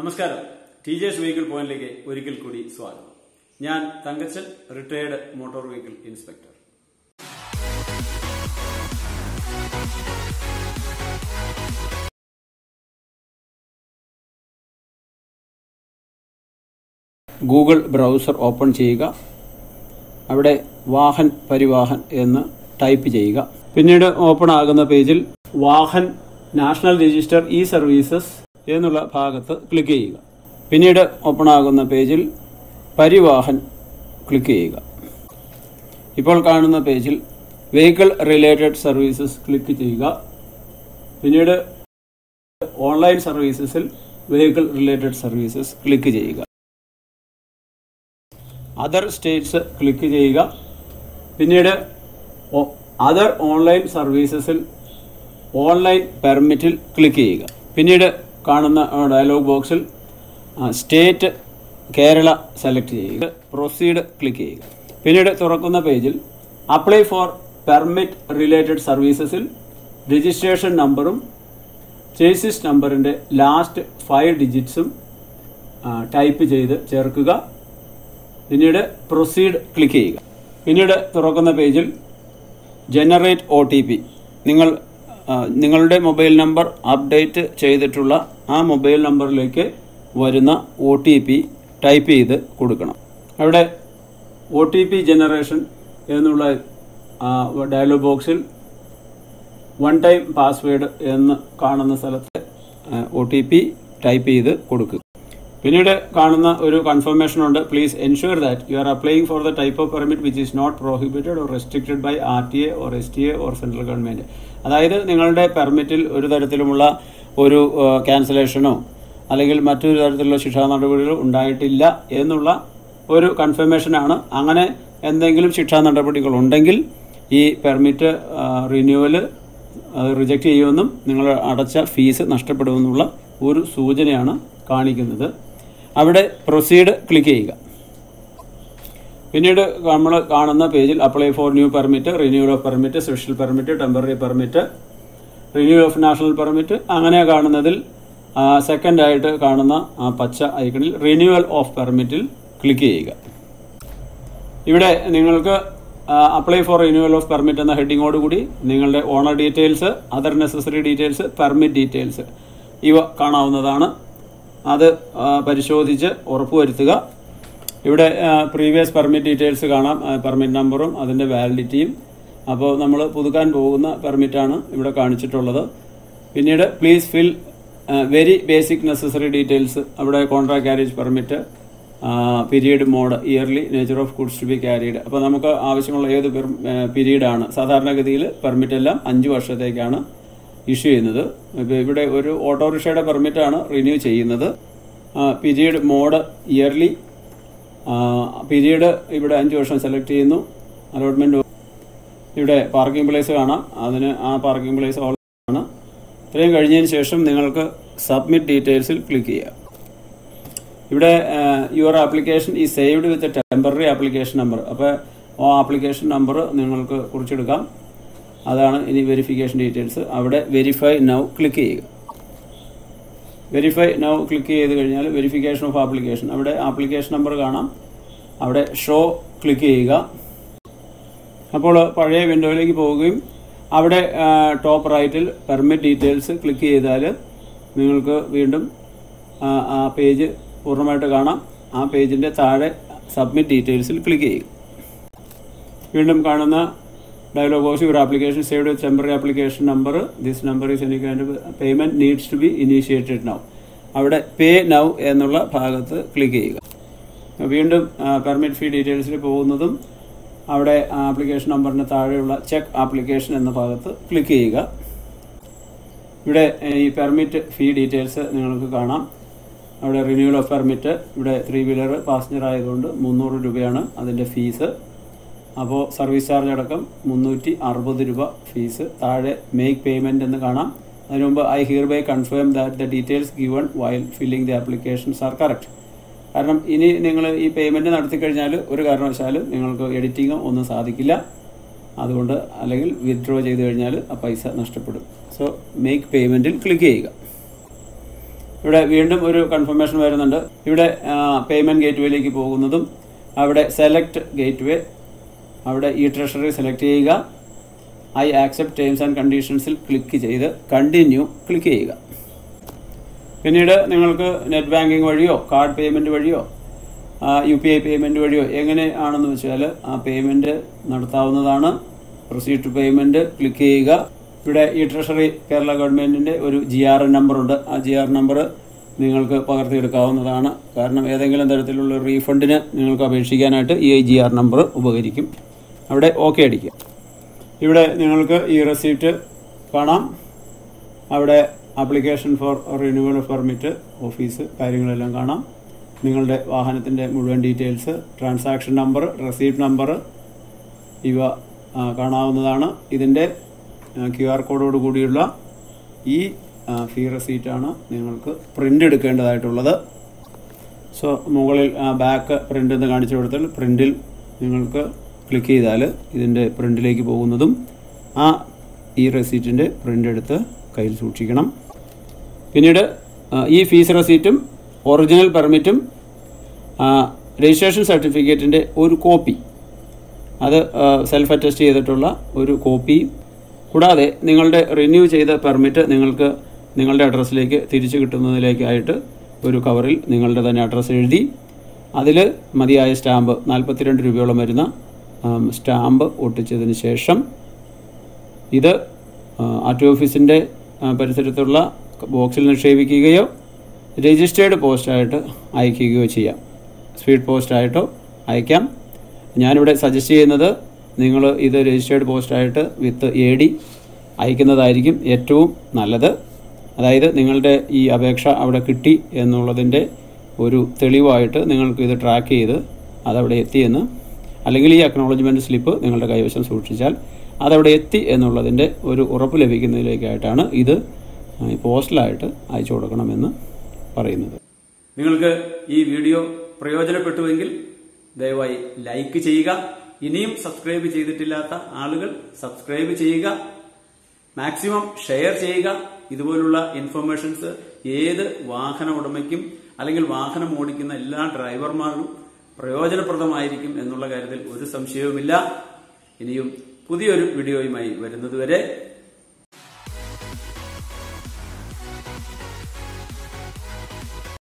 നമസ്കാരം ടീജേഴ്സ് വെഹിക്കിൾ പോയിന്റിലേക്ക് ഒരിക്കൽ കൂടി സ്വാഗതം. ഞാൻ Thankachan, retired motor vehicle inspector. Google browser open ചെയ്യുക. അവിടെ വാഹൻ പരിവാഹൻ എന്ന് ടൈപ്പ് ചെയ്യുക. പിന്നീട് ഓപ്പൺ ആകുന്ന പേജിൽ Vahan national register e services എന്നുള്ള ഭാഗത്ത് ക്ലിക്ക് ചെയ്യുക. പിന്നീട് ഓപ്പൺ ആകുന്ന പേജിൽ പരിവാഹൻ ക്ലിക്ക് ചെയ്യുക. ഇപ്പോൾ കാണുന്ന പേജിൽ വെഹിക്കിൾ റിലേറ്റഡ് സർവീസസ് ക്ലിക്ക് ചെയ്യുക. പിന്നീട് ഓൺലൈൻ സർവീസസിൽ വെഹിക്കിൾ റിലേറ്റഡ് സർവീസസ് ക്ലിക്ക് ചെയ്യുക. അതർ സ്റ്റേറ്റ്സ് ക്ലിക്ക് ചെയ്യുക. പിന്നീട് അതർ ഓൺലൈൻ സർവീസസിൽ ഓൺലൈൻ പെർമിറ്റിൽ ക്ലിക്ക് ചെയ്യുക. പിന്നീട് കാണുന്ന ഡയലോഗ് ബോക്സിൽ സ്റ്റേറ്റ് കേരള സെലക്ട് ചെയ്യുക. പ്രൊസീഡ് ക്ലിക്ക് ചെയ്യുക. പിന്നീട് തുറക്കുന്ന പേജിൽ അപ്ലൈ ഫോർ പെർമിറ്റ് റിലേറ്റഡ് സർവീസസിൽ രജിസ്ട്രേഷൻ നമ്പറും ചേസിസ് നമ്പറിൻ്റെ ലാസ്റ്റ് 5 ഡിജിറ്റ്സും ടൈപ്പ് ചെയ്ത് ചേർക്കുക. പിന്നീട് പ്രൊസീഡ് ക്ലിക്ക് ചെയ്യുക. പിന്നീട് തുറക്കുന്ന പേജിൽ ജനറേറ്റ് OTP. നിങ്ങളുടെ മൊബൈൽ നമ്പർ അപ്ഡേറ്റ് ചെയ്തിട്ടുള്ള ആ മൊബൈൽ നമ്പറിലേക്ക് വരുന്ന OTP ടൈപ്പ് ചെയ്ത് കൊടുക്കണം. അവിടെ OTP ജനറേഷൻ എന്നുള്ള ഡയലോഗ് ബോക്സിൽ വൺ ടൈം പാസ്വേഡ് എന്ന് കാണുന്ന സ്ഥലത്ത് OTP ടൈപ്പ് ചെയ്ത് കൊടുക്കുക. പിന്നീട് കാണുന്ന ഒരു കൺഫർമേഷൻ ഉണ്ട്. Please ensure that you are applying for the type of permit which is not prohibited or restricted by RTA or STA or central government. അതായത് നിങ്ങളുടെ പെർമിറ്റിൽ ഒരു തരത്തിലുമുള്ള ഒരു ക്യാൻസലേഷനോ അല്ലെങ്കിൽ മറ്റൊരു തരത്തിലുള്ള ശിക്ഷാ നടപടികളോ ഉണ്ടായിട്ടില്ല എന്നുള്ള ഒരു കൺഫർമേഷനാണ്. അങ്ങനെ എന്തെങ്കിലും ശിക്ഷാ നടപടികൾ ഉണ്ടെങ്കിൽ ഈ പെർമിറ്റ് റിന്യൂവൽ റിജക്റ്റ് ചെയ്യുമെന്നും നിങ്ങൾ അടച്ച ഫീസ് നഷ്ടപ്പെടുമെന്നുള്ള ഒരു സൂചനയാണ് കാണിക്കുന്നത്. അവിടെ പ്രൊസീഡ് ക്ലിക്ക് ചെയ്യുക. പിന്നീട് നമ്മൾ കാണുന്ന പേജിൽ apply for new permit, renewal of permit, special permit, temporary permit, renewal of national permit. അങ്ങനെ കാണുന്നതിൽ സെക്കൻഡായിട്ട് കാണുന്ന ആ പച്ച ഐക്കണിൽ റിന്യൂവൽ ഓഫ് പെർമിറ്റിൽ ക്ലിക്ക് ചെയ്യുക. ഇവിടെ നിങ്ങൾക്ക് apply for renewal of permit എന്ന ഹെഡിങ്ങോടുകൂടി നിങ്ങളുടെ owner details, other necessary details, permit details ഇവ കാണാവുന്നതാണ്. അത് പരിശോധിച്ച് ഉറപ്പുവരുത്തുക. ഇവിടെ പ്രീവിയസ് പെർമിറ്റ് ഡീറ്റെയിൽസ് കാണാം, പെർമിറ്റ് നമ്പറും അതിൻ്റെ വാലിഡിറ്റിയും. അപ്പോൾ നമ്മൾ പുതുക്കാൻ പോകുന്ന പെർമിറ്റാണ് ഇവിടെ കാണിച്ചിട്ടുള്ളത്. പിന്നീട് please fill very basic necessary details. അവിടെ contract carriage permit, period, mode, yearly, nature of goods to be carried. അപ്പോൾ നമുക്ക് ആവശ്യമുള്ള ഏത് പീരീഡാണ്. സാധാരണഗതിയിൽ പെർമിറ്റെല്ലാം 5 വർഷത്തേക്കാണ് ഇഷ്യൂ ചെയ്യുന്നത്. ഇപ്പോൾ ഇവിടെ ഒരു ഓട്ടോറിക്ഷയുടെ പെർമിറ്റാണ് റിന്യൂ ചെയ്യുന്നത്. പീരീഡ്, മോഡ്, ഇയർലി, പീരീഡ് ഇവിടെ 5 വർഷം സെലക്ട് ചെയ്യുന്നു. അലോട്ട്മെൻറ്റ് ഇവിടെ പാർക്കിംഗ് പ്ലേസ് കാണാം. അതിന് ആ പാർക്കിംഗ് പ്ലേസ് ഓൾറെഡിയാണ്. ഇത്രയും കഴിഞ്ഞതിന് ശേഷം നിങ്ങൾക്ക് സബ്മിറ്റ് ഡീറ്റെയിൽസിൽ ക്ലിക്ക് ചെയ്യാം. ഇവിടെ your application is saved with temporary application number. അപ്പോൾ ആ ആപ്ലിക്കേഷൻ നമ്പർ നിങ്ങൾക്ക് കുറിച്ചെടുക്കാം. അതാണ് ഇനി വെരിഫിക്കേഷൻ ഡീറ്റെയിൽസ്. അവിടെ വെരിഫൈ നൗ ക്ലിക്ക് ചെയ്യുക. വെരിഫൈ നൗ ക്ലിക്ക് ചെയ്ത് കഴിഞ്ഞാൽ വെരിഫിക്കേഷൻ ഓഫ് ആപ്ലിക്കേഷൻ, അവിടെ ആപ്ലിക്കേഷൻ നമ്പർ കാണാം. അവിടെ ഷോ ക്ലിക്ക് ചെയ്യുക. അപ്പോൾ പഴയ വിൻഡോയിലേക്ക് പോവുകയും അവിടെ ടോപ്പ് റൈറ്റിൽ പെർമിറ്റ് ഡീറ്റെയിൽസ് ക്ലിക്ക് ചെയ്താൽ നിങ്ങൾക്ക് വീണ്ടും ആ പേജ് പൂർണ്ണമായിട്ട് കാണാം. ആ പേജിൻ്റെ താഴെ സബ്മിറ്റ് ഡീറ്റെയിൽസിൽ ക്ലിക്ക് ചെയ്യുക. വീണ്ടും കാണുന്ന dialog box your application saved with temporary application number, this number is any kind of payment needs to be initiated now. അവിടെ പേ നൗ എന്നുള്ള ഭാഗത്ത് ക്ലിക്ക് ചെയ്യുക. വീണ്ടും പെർമിറ്റ് ഫീ ഡീറ്റെയിൽസിൽ പോകുന്നതും അവിടെ ആപ്ലിക്കേഷൻ നമ്പറിന് താഴെയുള്ള ചെക്ക് ആപ്ലിക്കേഷൻ എന്ന ഭാഗത്ത് ക്ലിക്ക് ചെയ്യുക. ഇവിടെ ഈ പെർമിറ്റ് ഫീ ഡീറ്റെയിൽസ് നിങ്ങൾക്ക് കാണാം. അവിടെ റിന്യൂവൽ ഓഫ് പെർമിറ്റ്, ഇവിടെ 3 വീലർ പാസഞ്ചർ ആയതുകൊണ്ട് 300 രൂപയാണ് അതിൻ്റെ ഫീസ്. അപ്പോൾ സർവീസ് ചാർജ് അടക്കം 360 രൂപ ഫീസ്. താഴെ മേക്ക് പേയ്മെൻറ്റ് എന്ന് കാണാം. അതിനു മുമ്പ് I hereby confirm that the details given while filling the applications are correct. കാരണം ഇനി നിങ്ങൾ ഈ പേയ്മെൻറ്റ് നടത്തിക്കഴിഞ്ഞാൽ ഒരു കാരണവശാലും നിങ്ങൾക്ക് എഡിറ്റിങ്ങോ ഒന്നും സാധിക്കില്ല. അതുകൊണ്ട് അല്ലെങ്കിൽ വിത്ഡ്രോ ചെയ്ത് കഴിഞ്ഞാൽ ആ പൈസ നഷ്ടപ്പെടും. സോ മേക്ക് പേയ്മെൻറ്റിൽ ക്ലിക്ക് ചെയ്യുക. ഇവിടെ വീണ്ടും ഒരു കൺഫർമേഷൻ വരുന്നുണ്ട്. ഇവിടെ പേയ്മെന്റ് ഗേറ്റ്വേയിലേക്ക് പോകുന്നതും അവിടെ സെലക്ട് ഗേറ്റ്വേ, അവിടെ ഈ ട്രഷറി സെലക്ട് ചെയ്യുക, ഐ ആക്സെപ്റ്റ് ടേംസ് ആൻഡ് കണ്ടീഷൻസിൽ ക്ലിക്ക് ചെയ്ത് കണ്ടിന്യൂ ക്ലിക്ക് ചെയ്യുക. പിന്നീട് നിങ്ങൾക്ക് നെറ്റ് ബാങ്കിങ് വഴിയോ കാർഡ് പേയ്മെൻറ്റ് വഴിയോ UPI പേയ്മെൻറ്റ് വഴിയോ എങ്ങനെയാണെന്ന് വെച്ചാൽ ആ പേയ്മെൻറ്റ് നടത്താവുന്നതാണ്. പ്രൊസീഡ് ടു പേയ്മെൻറ്റ് ക്ലിക്ക് ചെയ്യുക. ഇവിടെ ഈ ട്രഷറി കേരള ഗവൺമെൻറ്റിൻ്റെ ഒരു GRN നമ്പറുണ്ട്. ആ GRN നമ്പർ നിങ്ങൾക്ക് പകർത്തിയെടുക്കാവുന്നതാണ്. കാരണം ഏതെങ്കിലും തരത്തിലുള്ള റീഫണ്ടിന് നിങ്ങൾക്ക് അപേക്ഷിക്കാനായിട്ട് ഈ GRN നമ്പർ ഉപകരിക്കും. അവിടെ ഓക്കെ അടിക്കുക. ഇവിടെ നിങ്ങൾക്ക് ഈ റെസിപ്റ്റ് കാണാം. അവിടെ application for renewal permit office കാര്യങ്ങളെല്ലാം കാണാം. നിങ്ങളുടെ വാഹനത്തിൻ്റെ മുഴുവൻ details, transaction number, receipt number ഇവ കാണാവുന്നതാണ്. ഇതിൻ്റെ QR കോഡോട് കൂടിയുള്ള ഈ ഫീ റെസീറ്റാണ് നിങ്ങൾക്ക് പ്രിൻ്റ് എടുക്കേണ്ടതായിട്ടുള്ളത്. സോ മുകളിൽ ബാക്ക് പ്രിൻ്റ് എന്ന് കാണിച്ചു കൊടുത്താൽ പ്രിൻ്റിൽ നിങ്ങൾക്ക് ക്ലിക്ക് ചെയ്താൽ ഇതിൻ്റെ പ്രിൻ്റിലേക്ക് പോകുന്നതും ആ ഈ റെസീറ്റിൻ്റെ പ്രിൻ്റ് എടുത്ത് കയ്യിൽ സൂക്ഷിക്കണം. പിന്നീട് ഈ ഫീസ് റെസീറ്റും ഒറിജിനൽ പെർമിറ്റും രജിസ്ട്രേഷൻ സർട്ടിഫിക്കറ്റിൻ്റെ ഒരു കോപ്പി, അത് സെൽഫ് അറ്റസ്റ്റ് ചെയ്തിട്ടുള്ള ഒരു കോപ്പി, കൂടാതെ നിങ്ങളുടെ റിന്യൂ ചെയ്ത പെർമിറ്റ് നിങ്ങൾക്ക് നിങ്ങളുടെ അഡ്രസ്സിലേക്ക് തിരിച്ചു കിട്ടുന്നതിലേക്കായിട്ട് ഒരു കവറിൽ നിങ്ങളുടെ തന്നെ അഡ്രസ്സ് എഴുതി അതിൽ മതിയായ സ്റ്റാമ്പ്, 42 രൂപയോളം വരുന്ന സ്റ്റാമ്പ് ഒട്ടിച്ചതിന് ശേഷം ഇത് RTO ഓഫീസിൻ്റെ പരിസരത്തുള്ള ബോക്സിൽ നിക്ഷേപിക്കുകയോ രജിസ്റ്റേർഡ് പോസ്റ്റായിട്ട് അയക്കുകയോ ചെയ്യാം. സ്പീഡ് പോസ്റ്റായിട്ടോ അയക്കാം. ഞാനിവിടെ സജസ്റ്റ് ചെയ്യുന്നത് നിങ്ങൾ ഇത് രജിസ്റ്റേർഡ് പോസ്റ്റായിട്ട് വിത്ത് AD അയക്കുന്നതായിരിക്കും ഏറ്റവും നല്ലത്. അതായത് നിങ്ങളുടെ ഈ അപേക്ഷ അവിടെ കിട്ടി എന്നുള്ളതിൻ്റെ ഒരു തെളിവായിട്ട് നിങ്ങൾക്ക് ഇത് ട്രാക്ക് ചെയ്ത് അതവിടെ എത്തിയെന്ന്, അല്ലെങ്കിൽ ഈ അക്നോളജ്മെൻറ്റ് സ്ലിപ്പ് നിങ്ങളുടെ കൈവശം സൂക്ഷിച്ചാൽ അതവിടെ എത്തി എന്നുള്ളതിൻ്റെ ഒരു ഉറപ്പ് ലഭിക്കുന്നതിലേക്കായിട്ടാണ് ഇത് പോസ്റ്റലായിട്ട് അയച്ചു കൊടുക്കണമെന്ന് പറയുന്നത്. നിങ്ങൾക്ക് ഈ വീഡിയോ പ്രയോജനപ്പെട്ടുവെങ്കിൽ ദയവായി ലൈക്ക് ചെയ്യുക. ഇനിയും സബ്സ്ക്രൈബ് ചെയ്തിട്ടില്ലാത്ത ആളുകൾ സബ്സ്ക്രൈബ് ചെയ്യുക. മാക്സിമം ഷെയർ ചെയ്യുക. ഇതുപോലുള്ള ഇൻഫർമേഷൻസ് ഏത് വാഹന ഉടമയ്ക്കും അല്ലെങ്കിൽ വാഹനം ഓടിക്കുന്ന എല്ലാ ഡ്രൈവർമാർക്കും പ്രയോജനപ്രദമായിരിക്കും എന്നുള്ള കാര്യത്തിൽ ഒരു സംശയവുമില്ല. ഇനിയും പുതിയൊരു വീഡിയോയുമായി വരുന്നതുവരെ